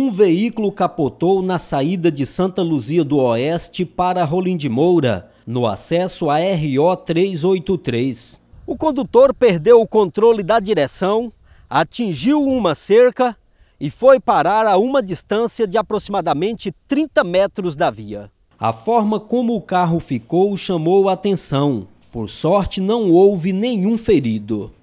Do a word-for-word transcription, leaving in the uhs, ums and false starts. Um veículo capotou na saída de Santa Luzia do Oeste para Rolim de Moura, no acesso à R O trezentos e oitenta e três. O condutor perdeu o controle da direção, atingiu uma cerca e foi parar a uma distância de aproximadamente trinta metros da via. A forma como o carro ficou chamou a atenção. Por sorte, não houve nenhum ferido.